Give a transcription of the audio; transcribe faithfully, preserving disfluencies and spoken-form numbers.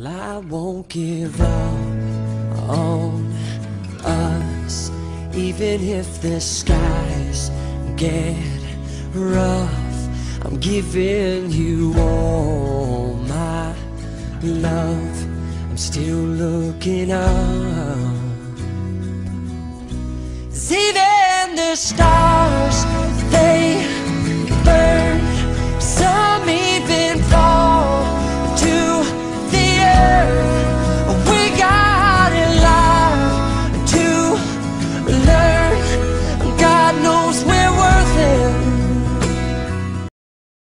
Well, I won't give up on us, even if the skies get rough. I'm giving you all my love. I'm still looking up, 'cause even the stars